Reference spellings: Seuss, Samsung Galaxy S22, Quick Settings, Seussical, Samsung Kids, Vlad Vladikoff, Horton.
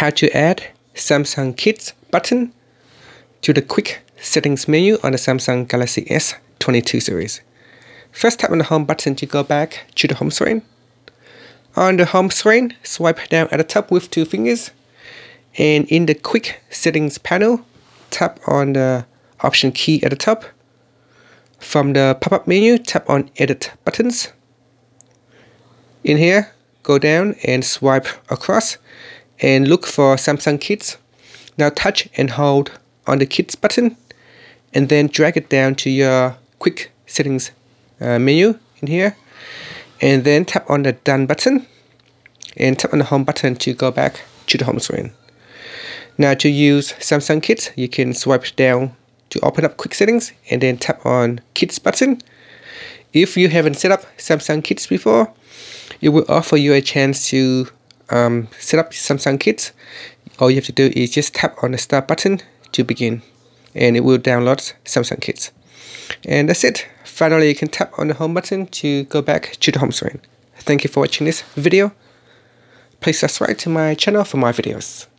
how to add Samsung Kids button to the quick settings menu on the Samsung Galaxy S22 series. First, tap on the home button to go back to the home screen. On the home screen, swipe down at the top with two fingers, and in the quick settings panel, tap on the option key at the top. From the pop-up menu, tap on edit buttons. In here, go down and swipe across and look for Samsung Kids. Now touch and hold on the Kids button and then drag it down to your quick settings menu in here, and then tap on the done button and tap on the home button to go back to the home screen. Now to use Samsung Kids, you can swipe down to open up quick settings and then tap on Kids button. If you haven't set up Samsung Kids before, it will offer you a chance to set up Samsung Kids. All you have to do is just tap on the start button to begin, and it will download Samsung Kids. And that's it. Finally, you can tap on the home button to go back to the home screen. Thank you for watching this video. Please subscribe to my channel for more videos.